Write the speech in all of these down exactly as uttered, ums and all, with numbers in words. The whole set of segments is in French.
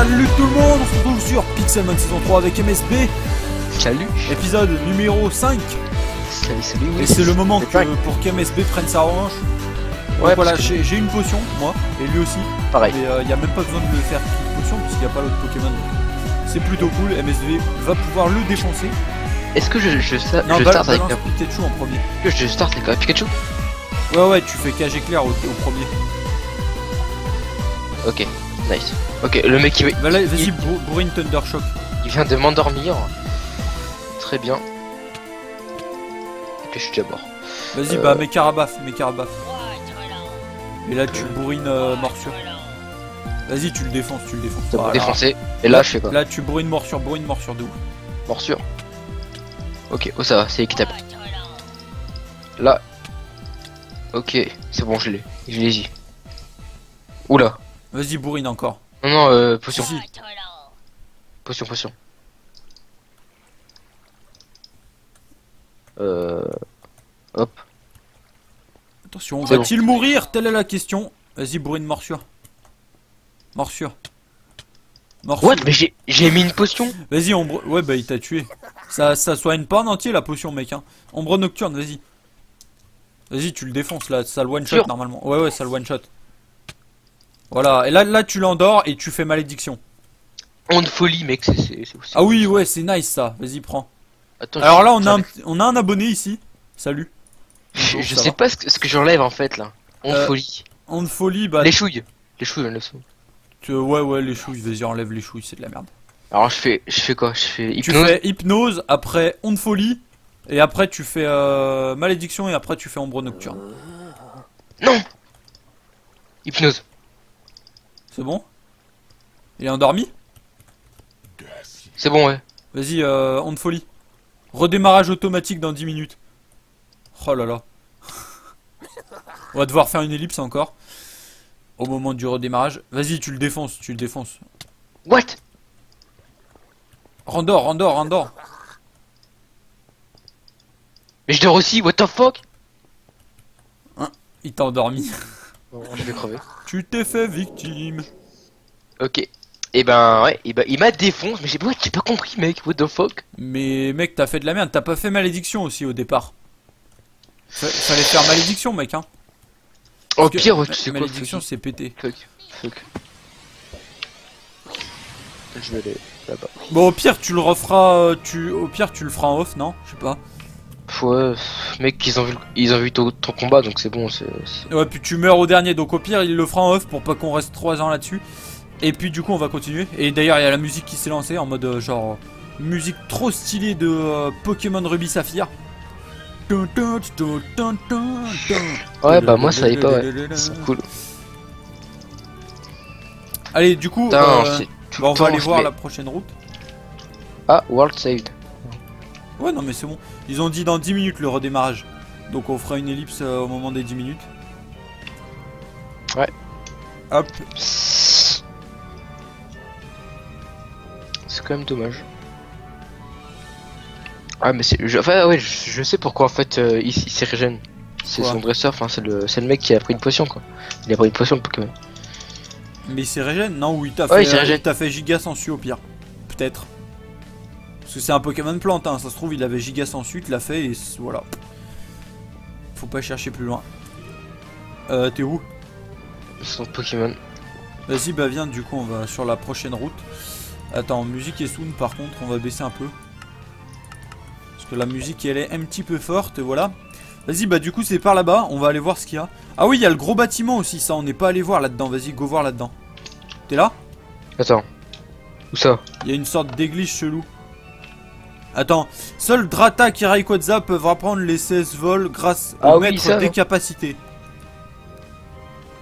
Salut tout le monde, on se retrouve sur Pixelmon saison trois avec M S B. Salut. Épisode numéro cinq. Salut, salut, oui. Et c'est le moment que, pour qu'M S B prenne sa revanche. Ouais. Donc, voilà, j'ai que... une potion, moi, et lui aussi. Pareil. Et il euh, n'y a même pas besoin de le faire une potion, puisqu'il n'y a pas l'autre Pokémon. C'est plutôt cool, M S B va pouvoir le défoncer. Est-ce que je, je, je, non, je start avec un Pikachu en premier? Je start avec un Pikachu? Ouais, ouais, tu fais cage éclair au, au premier. Ok, nice. Ok, le mec il... Bah là, vas-y, il... bourrine Thunder Shock. Il vient de m'endormir. Très bien. Ok, je suis déjà mort. Vas-y, euh... bah mets Carabaff, mets Carabaff. Et là tu bourrines euh, morsure. Vas-y, tu le défonces, tu le défonces. Ah, là, défoncé. Et là, là je fais quoi? Là tu bourrines morsure, bourrines morsure de ouf. Morsure. Ok, oh ça va, c'est équitable. Là. Ok, c'est bon, je l'ai. Je l'ai dit. Oula. Vas-y, bourrine encore. Non, non, euh, potion. Si. Potion, potion. Euh... Hop. Attention, va-t-il bon. mourir? Telle est la question. Vas-y, bourrine morsure. Morsure. Morsure. What? Mais j'ai mis une potion. Vas-y, ombre... Ouais, bah il t'a tué. Ça, ça soigne pas en entier la potion, mec. Hein. Ombre nocturne, vas-y. Vas-y, tu le défonces là. Ça le one-shot sure. normalement. Ouais, ouais, ça le one-shot. Voilà, et là, là tu l'endors et tu fais malédiction. On de folie, mec, c'est aussi. Ah oui, ouais, c'est nice ça. Vas-y, prends. Attends, alors là, on a, un, on a un abonné ici. Salut. Bonjour, je sais va. pas ce que, ce que j'enlève en fait là. On de euh, folie. On de folie, bah. Les chouilles. Les chouilles, on le sait. Tu, ouais, ouais, les chouilles. Vas-y, enlève les chouilles, c'est de la merde. Alors, je fais, je fais quoi? Je fais hypnose. Tu fais hypnose, après on de folie, et après tu fais euh, malédiction, et après tu fais ombre nocturne. Non. Hypnose. C'est bon? Il est endormi? C'est bon, ouais. Vas-y, euh, on de folie. Redémarrage automatique dans dix minutes. Oh là là. On va devoir faire une ellipse encore. Au moment du redémarrage. Vas-y, tu le défonces, tu le défonces. What? Rendors, rendors, rendors. Mais je dors aussi, what the fuck? Hein? Il t'a endormi. Bon, je vais crever. Tu t'es fait victime. Ok. Et ben ouais, et ben, il m'a défoncé, mais j'ai ouais, pas compris mec, what the fuck. Mais mec, t'as fait de la merde, t'as pas fait malédiction aussi au départ. F Fallait faire malédiction mec hein. Au pire, tu sais quoi, malédiction c'est pété. Fuck, fuck. Je vais aller là-bas. Bon au pire tu le referas, tu... au pire tu le feras en off non? Je sais pas. Ouais, mec, ils ont vu, ils ont vu ton, ton combat donc c'est bon. C'est ouais, puis tu meurs au dernier donc au pire il le fera en off pour pas qu'on reste trois ans là-dessus. Et puis du coup on va continuer. Et d'ailleurs il y a la musique qui s'est lancée en mode euh, genre musique trop stylée de euh, Pokémon Ruby Saphir. Ouais bah le, moi ça y est pas ouais. C'est cool. Allez du coup Tain, euh, bah, on va aller voir mets... la prochaine route. Ah World Saved. Ouais non mais c'est bon. Ils ont dit dans dix minutes le redémarrage. Donc on fera une ellipse euh, au moment des dix minutes. Ouais. Hop. C'est quand même dommage. Ah mais c'est... Enfin ouais, je, je sais pourquoi en fait euh, il, il s'est régène. C'est son dresseur, enfin c'est le, le mec qui a pris une potion quoi. Il a pris une potion le Pokémon. Mais il s'est régène non? Ou il t'a ouais, fait, euh, fait giga sensu au pire. Peut-être. Parce que c'est un Pokémon plante, hein. Ça se trouve il avait giga sensu, il l'a fait et voilà. Faut pas chercher plus loin. Euh, t'es où? Son Pokémon. Vas-y bah viens, du coup on va sur la prochaine route. Attends, musique et sound par contre, on va baisser un peu. Parce que la musique elle est un petit peu forte, voilà. Vas-y, bah du coup c'est par là-bas, on va aller voir ce qu'il y a. Ah oui, il y a le gros bâtiment aussi, ça on n'est pas allé voir là-dedans, vas-y, go voir là-dedans. T'es là? Attends, où ça? Il y a une sorte d'église chelou. Attends, seul Dratak et Rayquaza peuvent apprendre les seize vols grâce au ah, maître oui, ça, des capacités.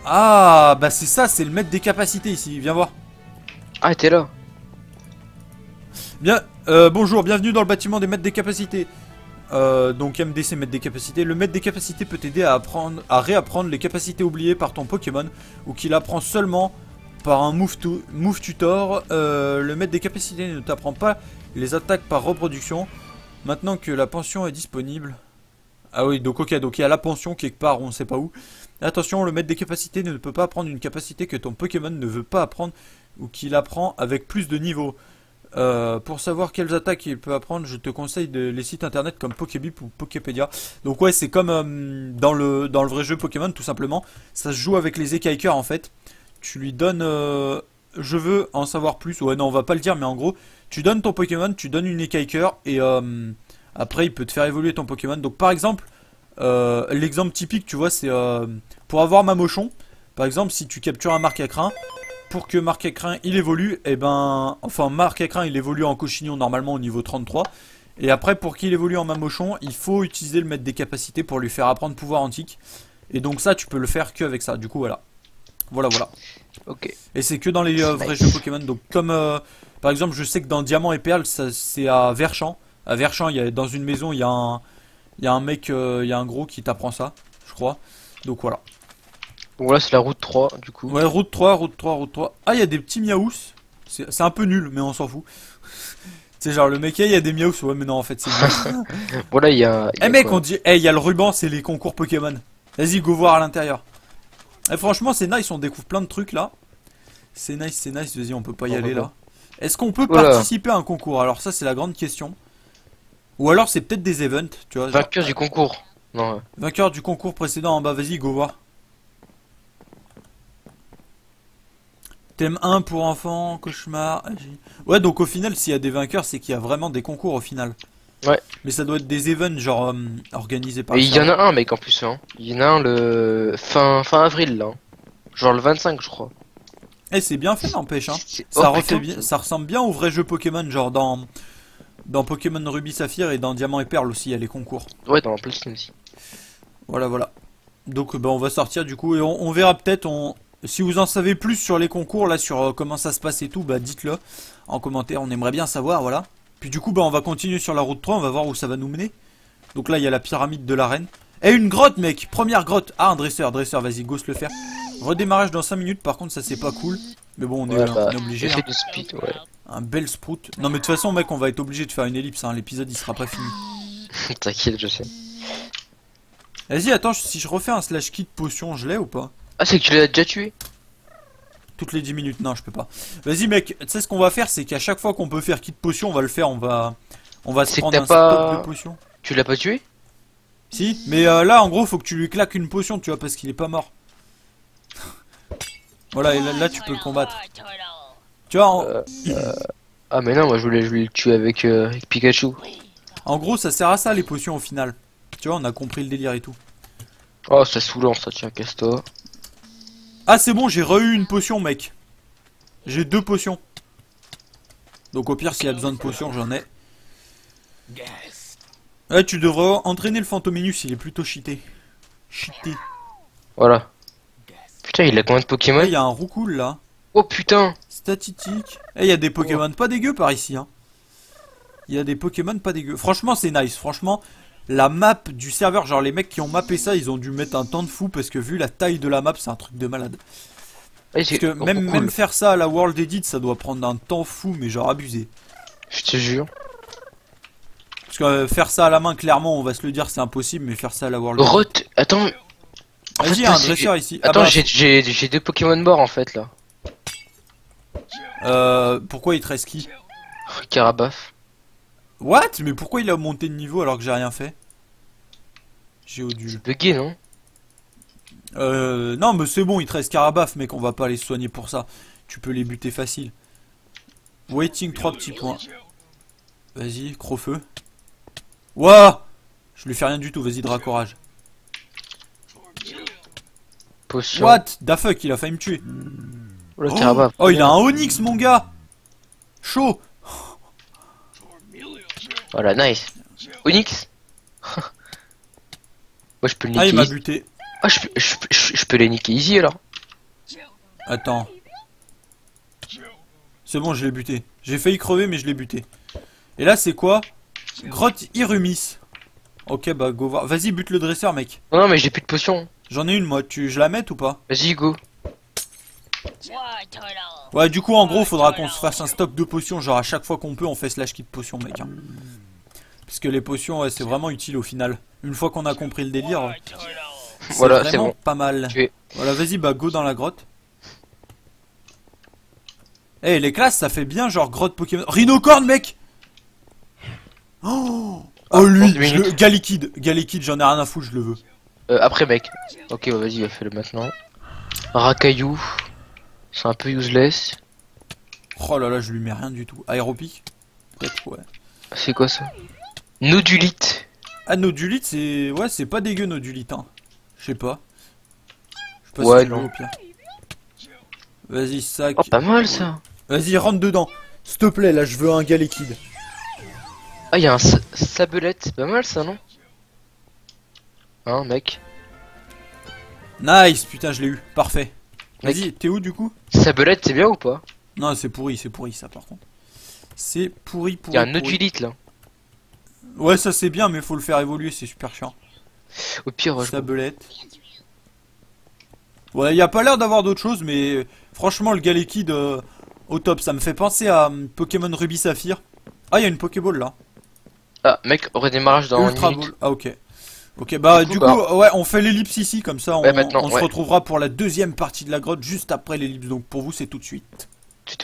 Ah, bah c'est ça, c'est le maître des capacités ici, viens voir. Ah, t'es là? Bien, euh, bonjour, bienvenue dans le bâtiment des maîtres des capacités. Euh, donc M D C maître des capacités. Le maître des capacités peut t'aider à apprendre, à réapprendre les capacités oubliées par ton Pokémon ou qu'il apprend seulement par un move, to, move tutor. Euh, le maître des capacités ne t'apprend pas les attaques par reproduction. Maintenant que la pension est disponible. Ah oui, donc ok, donc il y a la pension quelque part, on sait pas où. Attention, le maître des capacités ne peut pas apprendre une capacité que ton Pokémon ne veut pas apprendre ou qu'il apprend avec plus de niveaux. Euh, pour savoir quelles attaques il peut apprendre, je te conseille de, les sites internet comme Pokébip ou Poképédia. Donc ouais, c'est comme euh, dans, le, dans le vrai jeu Pokémon, tout simplement. Ça se joue avec les écailleurs en fait. Tu lui donnes... Euh, je veux en savoir plus. Ouais, non, on va pas le dire, mais en gros, tu donnes ton Pokémon, tu donnes une écailleur et euh, après, il peut te faire évoluer ton Pokémon. Donc par exemple, euh, l'exemple typique, tu vois, c'est euh, pour avoir Mamochon. Par exemple, si tu captures un Marcacrin... Pour que Marcacrin il évolue, et eh ben, enfin Marcacrin il évolue en Cochignon normalement au niveau trente-trois. Et après pour qu'il évolue en Mamochon, il faut utiliser le maître des capacités pour lui faire apprendre pouvoir antique. Et donc ça tu peux le faire que avec ça, du coup voilà. Voilà voilà. Okay. Et c'est que dans les euh, vrais nice. Jeux Pokémon. Donc comme euh, par exemple je sais que dans Diamant et Perle c'est à Verchamp. À Verchamp, il y a, dans une maison il y a un, il y a un mec, euh, il y a un gros qui t'apprend ça, je crois. Donc voilà. Bon là c'est la route trois du coup. Ouais, route trois, route trois, route trois. Ah, il y a des petits miaous. C'est un peu nul mais on s'en fout. C'est genre le mec, il y a des miaous. Ouais mais non en fait c'est Bon là il y a... Eh hey, mec quoi. On dit, eh hey, il y a le ruban, c'est les concours Pokémon. Vas-y go voir à l'intérieur. Et franchement c'est nice, on découvre plein de trucs là. C'est nice, c'est nice, vas-y on peut pas y oh, aller bah, là. Est-ce qu'on peut voilà. participer à un concours? Alors ça c'est la grande question. Ou alors c'est peut-être des events, tu vois. Genre... Vainqueur du concours. Non, ouais. Vainqueur du concours précédent en bas, vas-y go voir. Thème un pour enfants, cauchemar... Ouais, donc au final, s'il y a des vainqueurs, c'est qu'il y a vraiment des concours au final. Ouais. Mais ça doit être des events, genre, euh, organisés par... Et il y en a un, mec, en plus, hein. Il y en a un le... Fin, fin avril, là. Genre le vingt-cinq, je crois. Eh, c'est bien fait, n'empêche, hein. Oh, ça, putain, bien... ça ressemble bien aux vrais jeux Pokémon, genre dans... Dans Pokémon Ruby Saphir et dans Diamant et Perle aussi, il y a les concours. Ouais, dans la PlayStation aussi. Voilà, voilà. Donc, bah, on va sortir, du coup, et on, on verra peut-être, on... Si vous en savez plus sur les concours, là, sur euh, comment ça se passe et tout, bah dites-le en commentaire, on aimerait bien savoir, voilà. Puis du coup, bah on va continuer sur la route trois, on va voir où ça va nous mener. Donc là, il y a la pyramide de la reine. Et une grotte, mec, première grotte. Ah, un dresseur, dresseur, vas-y, gosse le faire. Redémarrage dans cinq minutes, par contre, ça c'est pas cool. Mais bon, on est, ouais, bah, on est obligé. Hein. Speed, ouais. Un bel sprout. Non mais de toute façon, mec, on va être obligé de faire une ellipse, hein. L'épisode, il sera pas fini. T'inquiète, je sais. Vas-y, attends, si je refais un slash kit potion, je l'ai ou pas? Ah, c'est que tu l'as déjà tué? Toutes les dix minutes, non je peux pas. Vas-y mec, tu sais ce qu'on va faire, c'est qu'à chaque fois qu'on peut faire kit potion, on va le faire, on va... On va se prendre un pas... stock de potion. Tu l'as pas tué? Si, mais euh, là en gros faut que tu lui claques une potion, tu vois, parce qu'il est pas mort. Voilà, et là, là tu peux le combattre. Tu vois, en... euh, euh... Ah mais non, moi je voulais, je voulais le tuer avec, euh, avec Pikachu. En gros ça sert à ça les potions au final. Tu vois, on a compris le délire et tout. Oh, c'est saoulant ça, tiens, casse-toi. Ah c'est bon, j'ai re-eu une potion mec. J'ai deux potions. Donc au pire s'il y a besoin de potions j'en ai. Ouais, tu devrais entraîner le Fantominus, il est plutôt cheaté. Cheaté. Voilà. Putain il a combien de Pokémon? Il y a un Roucoule là. Oh putain. Statistique. Eh il y a des Pokémon oh. pas dégueu par ici hein. Il y a des Pokémon pas dégueu. Franchement c'est nice, franchement. La map du serveur, genre les mecs qui ont mappé ça, ils ont dû mettre un temps de fou parce que vu la taille de la map, c'est un truc de malade. Et parce que même, cool. même faire ça à la World Edit, ça doit prendre un temps fou, mais genre abusé. Je te jure. Parce que euh, faire ça à la main, clairement, on va se le dire, c'est impossible, mais faire ça à la World Edit... Rot... Attends... Vas-y, un dresseur ici. Attends, ah, bah, j'ai deux Pokémon morts en fait, là. Euh... Pourquoi il te reste qui? Carabaf. What? Mais pourquoi il a monté de niveau alors que j'ai rien fait? Géodule. C'est bugué non? Euh... Non mais c'est bon, il te reste Carabaf mec, on va pas les soigner pour ça. Tu peux les buter facile. Waiting, trois petits points. Vas-y, Crofeu. Wouah! Je lui fais rien du tout, vas-y, Dracorage. Potion. What? Da fuck, il a failli me tuer. Oh, le Carabaf. Oh, il a un Onyx mon gars! Chaud! Voilà, nice. Onyx. Moi je peux le niquer. Ah il m'a buté. Ah je, je, je, je peux les niquer easy alors. Attends. C'est bon je l'ai buté. J'ai failli crever mais je l'ai buté. Et là c'est quoi? Grotte Irumis. Ok bah go voir. Vas-y bute le dresseur mec. Non, non mais j'ai plus de potion. J'en ai une moi. Tu, je la mets ou pas? Vas-y go. Ouais du coup en gros faudra qu'on se fasse un stock de potions, genre à chaque fois qu'on peut on fait slash kit potion mec hein. Parce que les potions ouais, c'est vraiment utile au final. Une fois qu'on a compris le délire c'est voilà, vraiment bon. Pas mal. Voilà vas-y bah go dans la grotte. Eh hey, les classes ça fait bien genre grotte Pokémon. Rhinocorne mec. Oh, oh lui le... Galliquid, Galliquid j'en ai rien à foutre, je le veux. Euh, après mec. Ok bah, vas-y fais-le maintenant. Racaillou. C'est un peu useless. Oh là là je lui mets rien du tout. Aéropic. Ouais. C'est quoi ça? Nodulite. Ah Nodulite c'est... Ouais c'est pas dégueu Nodulite hein. Je sais pas. J'sais pas ouais si non au pire. Vas-y sac. Oh pas mal ça. Vas-y rentre dedans. S'il te plaît là je veux un Galliquid. Ah y'a un sa sabelette, c'est pas mal ça non? Hein mec. Nice putain je l'ai eu, parfait. Vas-y t'es où du coup? Sabelette c'est bien ou pas? Non c'est pourri, c'est pourri ça par contre. C'est pourri pourri. Y'a un Nodulite là. Ouais ça c'est bien mais faut le faire évoluer, c'est super chiant. Au pire sabelette. Ouais, il a pas l'air d'avoir d'autres choses, mais franchement, le Galliquid euh, au top, ça me fait penser à euh, Pokémon Ruby Saphir. Ah, il y a une Pokéball là. Ah, mec, redémarrage dans Ultra Ball. Ah, ok. Ok, bah du coup, du coup bah... ouais, on fait l'ellipse ici, comme ça, on, ouais, on ouais. se retrouvera pour la deuxième partie de la grotte juste après l'ellipse. Donc pour vous, c'est tout de suite.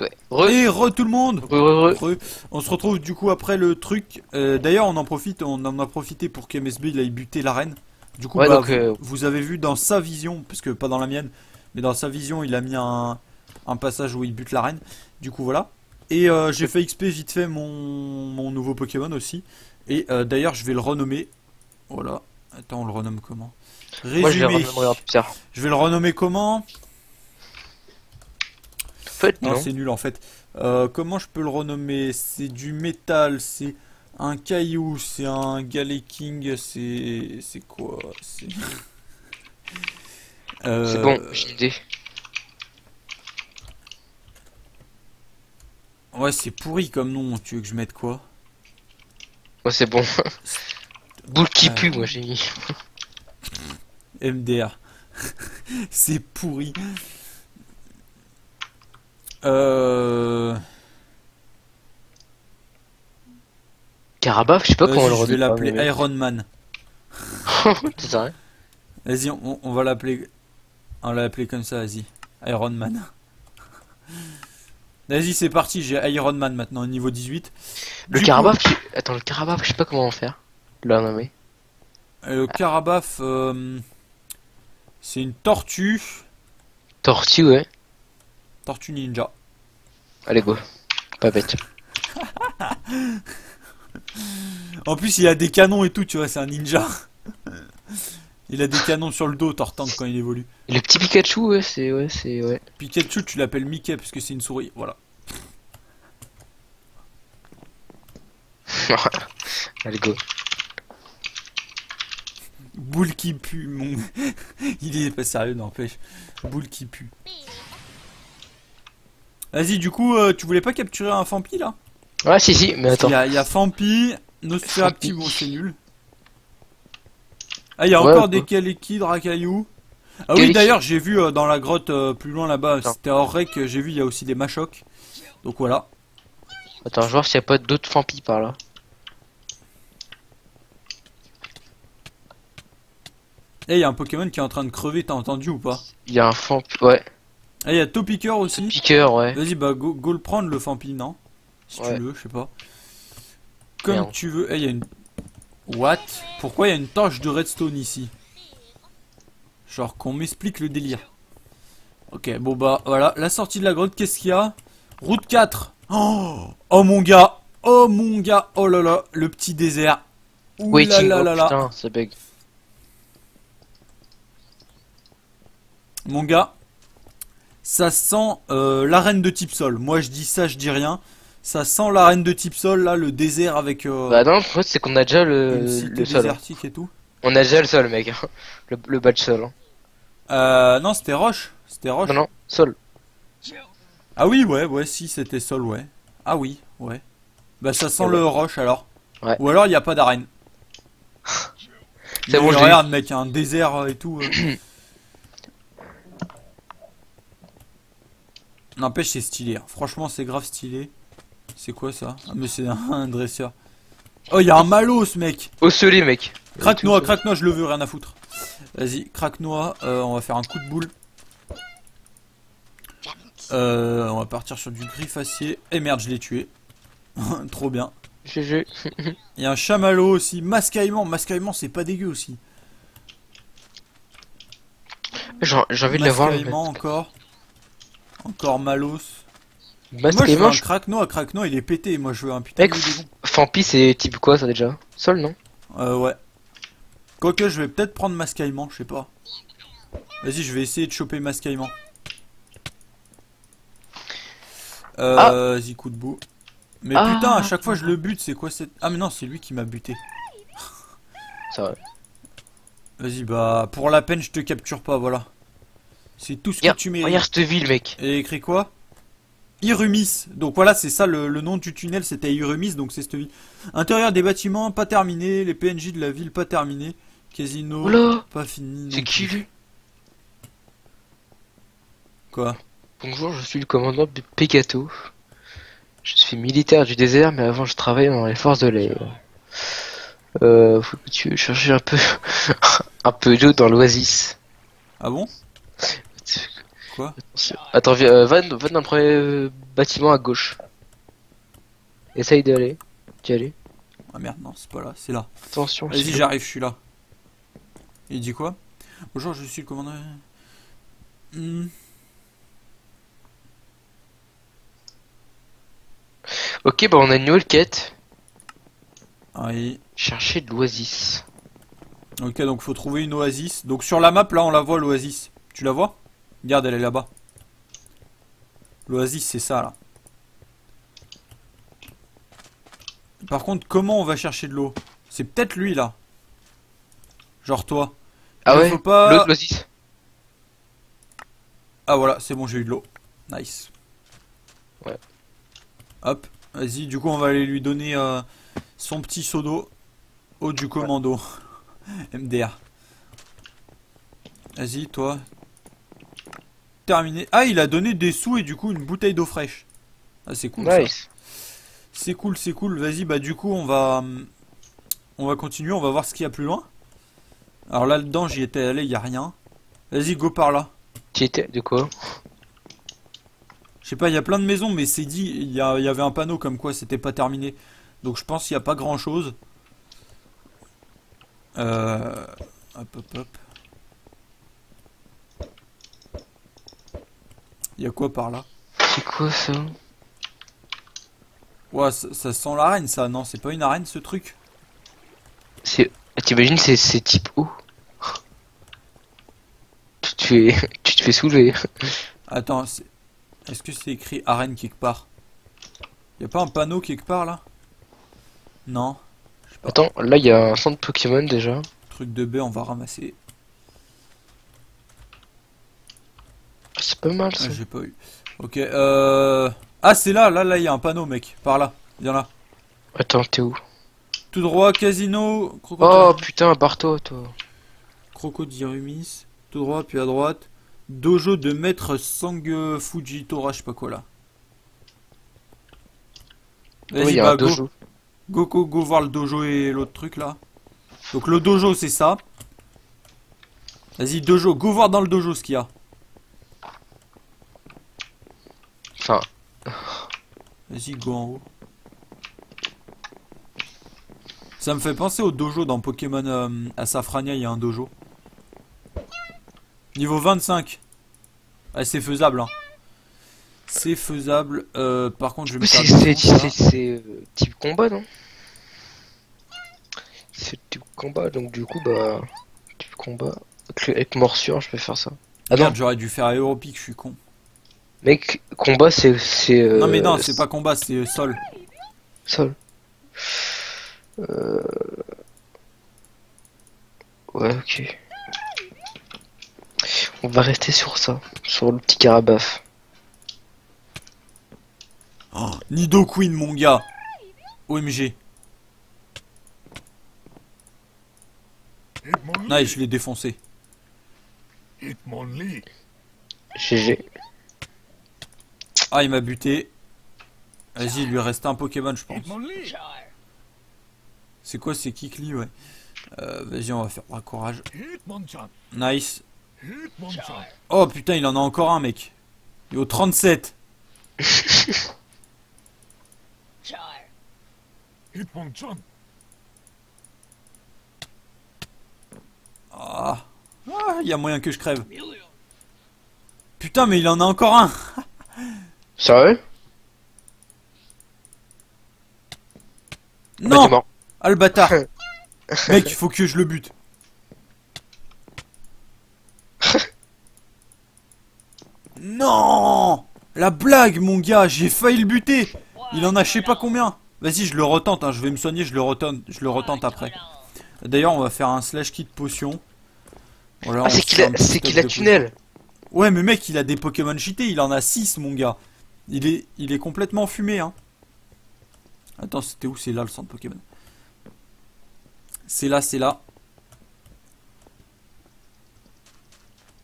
Ouais. Re. Et re tout le monde. Re, re, re. Re. On se retrouve du coup après le truc. Euh, D'ailleurs, on en profite, on en a profité pour qu'M S B il aille buter la reine. Du coup, ouais, bah, donc, euh... vous, vous avez vu dans sa vision, parce que pas dans la mienne, mais dans sa vision, il a mis un, un passage où il bute la reine. Du coup, voilà. Et euh, j'ai fait X P vite fait mon, mon nouveau Pokémon aussi. Et euh, d'ailleurs, je vais le renommer. Voilà. Attends, on le renomme comment? Résumé. Moi, je, vais renommer... je vais le renommer comment? Faites, non, non. C'est nul en fait. Euh, comment je peux le renommer? C'est du métal, c'est... un caillou, c'est un Galliking, c'est... c'est quoi? C'est euh... bon, j'ai une idée. Ouais, c'est pourri comme nom, tu veux que je mette quoi? Ouais, c'est bon. Boule qui pue, moi j'ai mis. M D R. C'est pourri. Euh... Carabaf, je sais pas comment on le redit. Je vais l'appeler mais... Iron Man. C'est vrai. Vas-y, on, on va l'appeler. On l'a appelé comme ça, vas-y. Iron Man. Vas-y, c'est parti, j'ai Iron Man maintenant, niveau dix-huit. Le du Carabaf, coup... je... attends, le Carabaf, je sais pas comment en faire. Là, non, mais... Le Carabaf, euh... c'est une tortue. Tortue, ouais. Tortue ninja. Allez, go. Pas bête. En plus, il a des canons et tout, tu vois, c'est un ninja. Il a des canons sur le dos, Tortank, quand il évolue. Et le petit Pikachu, ouais, c'est... ouais, c'est... ouais. Pikachu, tu l'appelles Mickey, parce que c'est une souris, voilà. Allez, go. Boule qui pue, mon... il est pas sérieux, n'empêche. Boule qui pue. Vas-y, du coup, euh, tu voulais pas capturer un Fampi, là? Ouais, si, si, mais attends. Il y, y a Fampi, Nosferapti, bon, c'est nul. Ah, il y a ouais, encore des Galliquid, Racaillou. Ah oui, d'ailleurs, j'ai vu euh, dans la grotte euh, plus loin là-bas, c'était hors rec, j'ai vu, il y a aussi des Machoc. Donc voilà. Attends, je vais voir s'il n'y a pas d'autres Fampi par là. Eh, il y a un Pokémon qui est en train de crever, t'as entendu ou pas? Il y a un Fampi, ouais. Ah, il y a Topiqueur aussi. Topiqueur, ouais. Vas-y, bah, go, go le prendre le Fampi, non? Si ouais. tu veux, je sais pas. Comme Merde. tu veux. Eh, hey, il y a une... What? Pourquoi il y a une torche de redstone ici? Genre qu'on m'explique le délire. Ok, bon bah voilà. La sortie de la grotte, qu'est-ce qu'il y a? Route quatre. Oh, oh mon gars. Oh mon gars. Oh là là. Le petit désert. Ouh là là là là. Putain, ça bug. Mon gars. Ça sent euh, l'arène de Typsol. Moi je dis ça, je dis rien. Ça sent l'arène de Typsol, là, le désert avec... Euh, bah non, le truc c'est qu'on a déjà le, le sol. Désertique et tout. On a déjà le sol, mec. Le, le bas de sol. Euh, non, c'était roche. C'était roche. Non, non, sol. Ah oui, ouais, ouais, si, c'était sol, ouais. Ah oui, ouais. Bah ça sent ouais. le roche, alors. Ouais. Ou alors, il n'y a pas d'arène. C'est bon, je regarde, mec, un désert et tout. Euh. N'empêche, c'est stylé. Hein. Franchement, c'est grave stylé. C'est quoi ça? Ah, mais c'est un, un dresseur. Oh, il y a un Malos, mec. Osselé, mec. Craque-noix, craque-noix, je le veux, rien à foutre. Vas-y, craque-noix, euh, on va faire un coup de boule. Euh, on va partir sur du gris facier. Et merde, je l'ai tué. Trop bien. G G. Il y a un chamallow aussi. Mascaïman. Mascaïman, c'est pas dégueu aussi. J'ai envie de l'avoir. Mascaïman encore. Encore Malos. Mascaïman, moi je veux un Krakno. Un Krakno, il est pété. Moi je veux un putain. Mec, Fampi, c'est type quoi ça déjà? Sol, non? Euh, ouais. Quoique, je vais peut-être prendre Mascaïman, je sais pas. Vas-y, je vais essayer de choper Mascaïman. Euh, ah. Vas-y, coup de boue. Mais ah. putain, à chaque fois je le bute, c'est quoi cette... Ah mais non, c'est lui qui m'a buté. C'est vrai. Vas-y, bah, pour la peine, je te capture pas, voilà. C'est tout ce que tu mérites. Regarde cette ville, mec. Et écrit quoi? Irumis. Donc voilà, c'est ça le, le nom du tunnel, c'était Irumis, donc c'est cette ville. Intérieur des bâtiments, pas terminé. Les P N J de la ville, pas terminé. Casino, oula, pas fini. C'est qui lui? Quoi? Bonjour, je suis le commandant de Pekato. Je suis militaire du désert, mais avant je travaillais dans les forces de l'air. Euh, faut que tu cherches un peu, un peu d'eau dans l'oasis. Ah bon? Quoi? Attends, viens, va, va dans le premier bâtiment à gauche. Essaye d'aller. Tu y allais? Ah merde, non, c'est pas là, c'est là. Attention. Vas-y, j'arrive, je suis là. Il dit quoi? Bonjour, je suis le commandant. Hmm. Ok, bah on a une nouvelle quête. Oui. Chercher de l'oasis. Ok, donc faut trouver une oasis. Donc sur la map, là, on la voit, l'oasis. Tu la vois? Regarde, elle est là-bas. L'oasis, c'est ça, là. Par contre, comment on va chercher de l'eau? C'est peut-être lui, là. Genre toi. Ah ouais, l'eau de l'oasis. Ah voilà, c'est bon, j'ai eu de l'eau. Nice. Ouais. Hop. Vas-y, du coup, on va aller lui donner euh, son petit seau d'eau. Eau du commando. M D R. Vas-y, toi. Terminé. Ah, il a donné des sous et du coup, une bouteille d'eau fraîche. Ah, c'est cool. Nice. C'est cool, c'est cool. Vas-y, bah du coup, on va... On va continuer, on va voir ce qu'il y a plus loin. Alors là-dedans, j'y étais allé, il n'y a rien. Vas-y, go par là. Qui était de quoi? Je sais pas, il y a plein de maisons, mais c'est dit, il y, y avait un panneau comme quoi c'était pas terminé. Donc je pense qu'il n'y a pas grand chose. Euh. Hop, hop, hop. Il y a quoi par là? C'est quoi ça? Ouah, ça, ça sent l'arène ça, non? C'est pas une arène ce truc? C'est. T'imagines, c'est type où? Tu te fais, tu te fais soulever. Attends, c'est. Est-ce que c'est écrit arène quelque part? Y'a pas un panneau quelque part là? Non. Attends, là il y a un centre Pokémon déjà. Truc de baie, on va ramasser. C'est pas mal ça. Ah, j'ai pas eu. Ok, euh. Ah, c'est là, là, là, il y a un panneau, mec. Par là. Viens là. Attends, t'es où? Tout droit, casino. Crocodile. Oh putain, barre-toi, toi. Crocodilumis. Tout droit, puis à droite. Dojo de maître Sang Fujitora, je sais pas quoi là. Vas-y, oui, bah, go. Dojo. Go, go, go voir le dojo et l'autre truc là. Donc le dojo c'est ça. Vas-y, dojo, go voir dans le dojo ce qu'il y a. Ça. Vas-y, go en haut. Ça me fait penser au dojo dans Pokémon euh, à Safrania, il y a un dojo. Niveau vingt-cinq. Ah, c'est faisable hein. C'est faisable. Euh, par contre je vais me faire... C'est type combat non? C'est type combat donc du coup bah... Type combat... Avec, avec morsure je peux faire ça. Ah merde, j'aurais dû faire aéropique, je suis con. Mec, combat c'est... Euh, non mais non c'est pas combat, c'est euh, sol. Sol. Euh... Ouais ok. On va rester sur ça, sur le petit carabaf. Oh, Nido Queen, mon gars. O M G. Nice, je l'ai défoncé. G G. Ah, il m'a buté. Vas-y, il lui reste un Pokémon, je pense. C'est quoi, c'est Kikli, ouais. Euh, Vas-y, on va faire braconnage. Nice. Oh putain, il en a encore un, mec. Et au trente-sept. Ah, il y a moyen que je crève. Putain, mais il en a encore un. Sérieux? Non, bah, ah le bâtard. Mec, il faut que je le bute. Non, la blague, mon gars, j'ai failli le buter. Il en a je sais pas combien. Vas-y, je le retente, hein. Je vais me soigner, je le retente, je le retente après. D'ailleurs, on va faire un slash kit potion. Voilà, ah, c'est qu'il a, qu'il a tunnel. Ouais, mais mec, il a des Pokémon cheatés, il en a six, mon gars. Il est, il est complètement fumé, hein. Attends, c'était où? C'est là le centre Pokémon. C'est là, c'est là.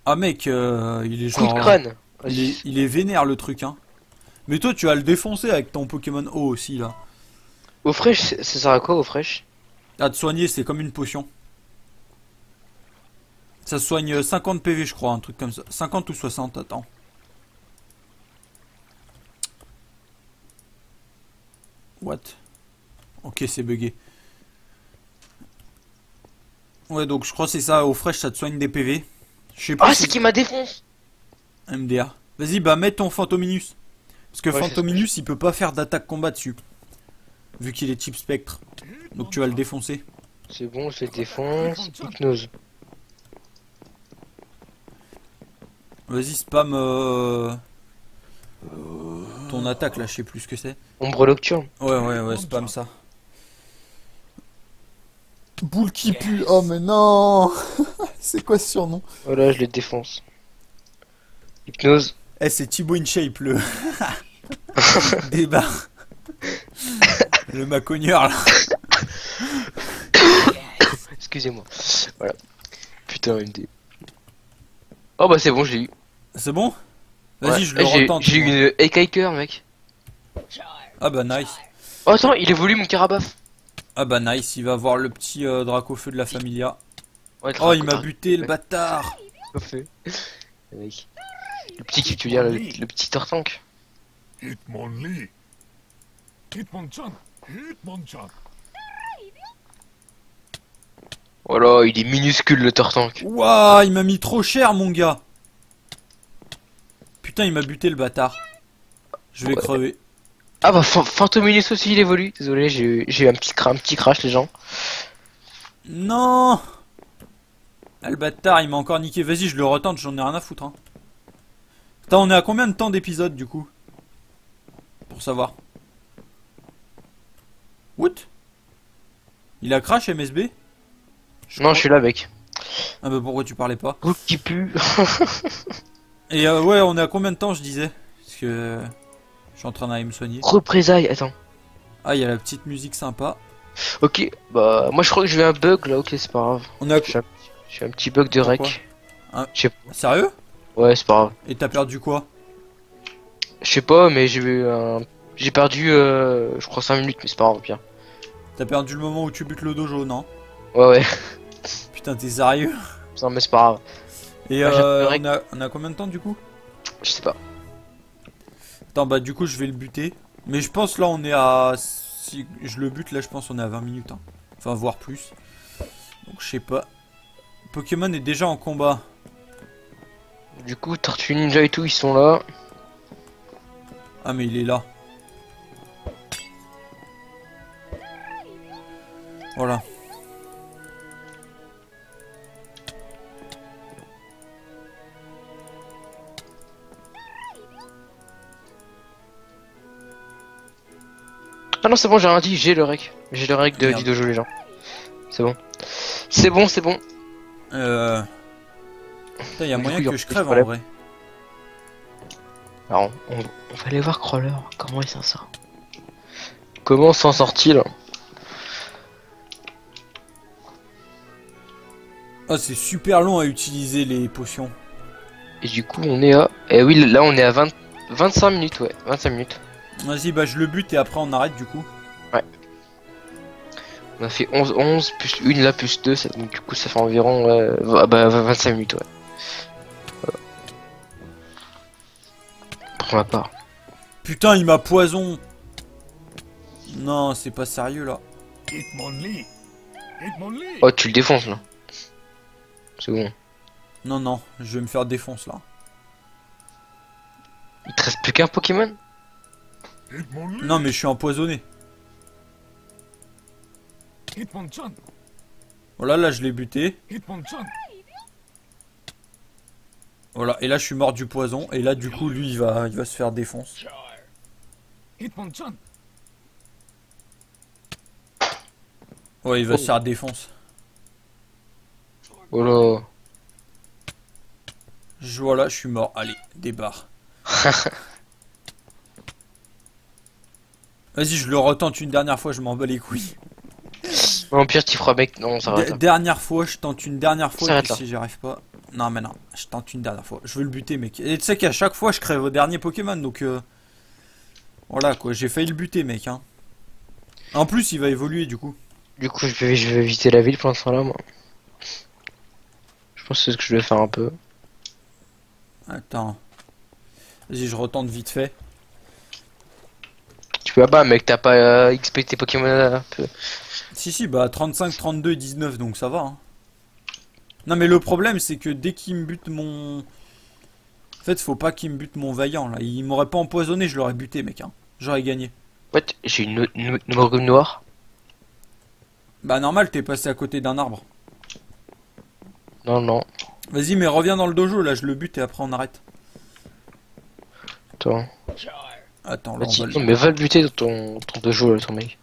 Ah mec, euh, il est genre... crâne. Il est, il est vénère le truc, hein. Mais toi, tu vas le défoncer avec ton Pokémon eau aussi, là. Eau fraîche, ça sert à quoi, eau fraîche? Ah, te soigner, c'est comme une potion. Ça soigne cinquante P V, je crois, un truc comme ça. cinquante ou soixante, attends. What? Ok, c'est bugué. Ouais, donc je crois que c'est ça, eau fraîche, ça te soigne des P V. Je sais pas. Ah, si c'est qui m'a défoncé. M D A. Vas-y, bah, mets ton Fantominus. Parce que ouais, Fantominus, il peut pas faire d'attaque combat dessus. Vu qu'il est type spectre. Donc tu vas le défoncer. C'est bon, je le défonce. Hypnose. Vas-y, spam euh... Euh... ton attaque là, je sais plus ce que c'est. Ombre nocturne. Ouais, ouais, ouais, spam ça. Boule qui pue. Oh, mais non. C'est quoi ce surnom? Voilà, je le défonce. Hypnose. Eh, c'est Thibaut InShape le débat. Le macogneur là. Excusez-moi. Voilà. Putain, M D. Oh bah c'est bon, j'ai eu. C'est bon? Vas-y, ouais. Je le retente. J'ai eu une Ekiker, mec. Ah bah nice. Oh attends, il évolue mon Karabaf. Ah bah nice, il va avoir le petit euh, Dracofeu de la Familia. Ouais, oh, il m'a buté, le ouais. Bâtard. Mec. Le petit qui tu veux dire, le, le petit Tortank. Oh là, il est minuscule le Tortank. Waouh, il m'a mis trop cher mon gars. Putain, il m'a buté le bâtard. Je vais ouais. crever. Ah bah Fantominus aussi il évolue. Désolé, j'ai eu un petit, un petit crash les gens. Non. Ah, le bâtard, il m'a encore niqué. Vas-y, je le retente, j'en ai rien à foutre hein. Attends, on est à combien de temps d'épisode du coup? Pour savoir. What? Il a crash M S B? Je non, crois... je suis là mec. Ah bah pourquoi tu parlais pas? Groupe qui pue. Et euh, ouais, on est à combien de temps je disais? Parce que je suis en train d'aller me soigner. Représailles, attends. Ah, il y a la petite musique sympa. Ok, bah moi je crois que j'ai eu un bug là, ok c'est pas grave. On a... J'ai un petit bug de rec. Un... Je sais pas. Sérieux? Ouais, c'est pas grave. Et t'as perdu quoi? Je sais pas, mais j'ai eu un... J'ai perdu, euh, je crois, cinq minutes, mais c'est pas grave, bien. T'as perdu le moment où tu butes le dojo, non? Ouais, ouais. Putain, t'es sérieux? Non, mais c'est pas grave. Et ouais, euh, on, a, on a combien de temps, du coup? Je sais pas. Attends, bah du coup, je vais le buter. Mais je pense, là, on est à... Si je le bute, là, je pense, on est à vingt minutes. Hein. Enfin, voire plus. Donc, je sais pas. Pokémon est déjà en combat. Du coup, Tortue Ninja et tout, ils sont là. Ah, mais il est là. Voilà. Ah non, c'est bon, j'ai rien dit, j'ai le rec. J'ai le rec de, du dojo, les gens. C'est bon. C'est bon, c'est bon. Euh... Putain, y'a moyen que je crève en vrai. Alors, on, on va aller voir Crawler, comment il s'en sort. Comment s'en sort-il? Ah, c'est super long à utiliser les potions. Et du coup, on est à... Eh oui, là, on est à vingt... vingt-cinq minutes, ouais, vingt-cinq minutes. Vas-y, bah, je le bute et après, on arrête, du coup. Ouais. On a fait onze, onze, plus une là, plus deux, ça, donc du coup, ça fait environ euh, bah, vingt-cinq minutes, ouais. pour ma part. Putain, il m'a poison. Non, c'est pas sérieux là. Oh, tu le défonces là. C'est bon. Non, non, je vais me faire défonce là. Il te reste plus qu'un Pokémon? Non, mais je suis empoisonné. Voilà, là je l'ai buté. Voilà, et là je suis mort du poison. Et là, du coup, lui il va, il va se faire défonce. Ouais, il va oh. se faire défonce. Oh là. Je, voilà, je suis mort. Allez, débarre. Vas-y, je le retente une dernière fois, je m'en bats les couilles. En pire, tu feras mec. Non, ça va. Dernière fois, je tente une dernière fois. Et puis si j'y arrive pas. Non, mais non, je tente une dernière fois. Je veux le buter, mec. Et tu sais qu'à chaque fois, je crève au dernier Pokémon. Donc, euh... voilà quoi. J'ai failli le buter, mec. Hein. En plus, il va évoluer du coup. Du coup, je vais, je vais visiter la ville pour l'instant là, moi. Je pense que c'est ce que je vais faire un peu. Attends. Vas-y, je retente vite fait. Tu peux là-bas, mec, t'as pas euh, X P tes Pokémon là. Si, si, bah trente-cinq, trente-deux, dix-neuf, donc ça va. Hein. Non, mais le problème, c'est que dès qu'il me bute mon. En fait, faut pas qu'il me bute mon vaillant là. Il m'aurait pas empoisonné, je l'aurais buté, mec. Hein. J'aurais gagné. What? J'ai une morgue noire. Bah, normal, t'es passé à côté d'un arbre. Non, non. Vas-y, mais reviens dans le dojo là, je le bute et après on arrête. Attends. Attends, là, on va le... mais va le buter ton, ton dojo là, ton mec.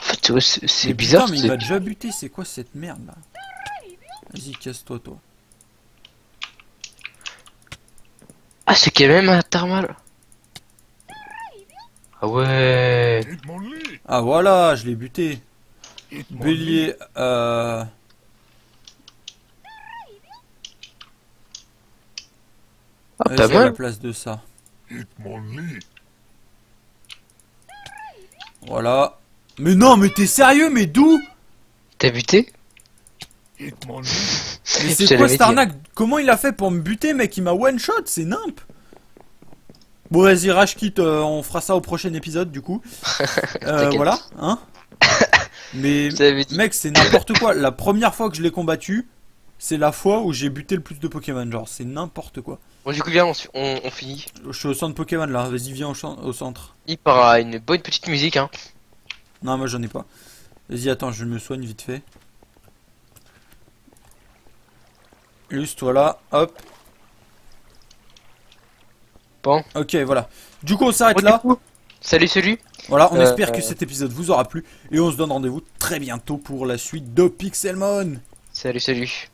En fait, ouais, c'est bizarre. Putain, mais il m'a déjà buté, c'est quoi cette merde là? Vas-y, casse-toi, toi. Ah, c'est quand même un Tarmal. Ah ouais. Ah voilà, je l'ai buté. Bélier, euh... ah, pas mal. À la place de ça. Voilà. Mais non, mais t'es sérieux, mais d'où? T'as buté? Mais c'est quoi cette arnaque? Comment il a fait pour me buter, mec? Il m'a one shot, c'est nimp. Bon, vas-y, rage quitte, euh, on fera ça au prochain épisode du coup. Euh, voilà, hein. Mais mec, c'est n'importe quoi. La première fois que je l'ai combattu, c'est la fois où j'ai buté le plus de Pokémon, genre c'est n'importe quoi. Bon, du coup, viens, on, on, on finit. Je suis au centre Pokémon là, vas-y, viens au, au centre. Il part à une bonne petite musique, hein. Non, moi j'en ai pas. Vas-y, attends, je me soigne vite fait. Juste, toi là, hop. Bon. Ok, voilà. Du coup, on s'arrête bon, là. Coup, salut, salut. Voilà, on euh, espère que euh... cet épisode vous aura plu et on se donne rendez-vous très bientôt pour la suite de Pixelmon. Salut, salut.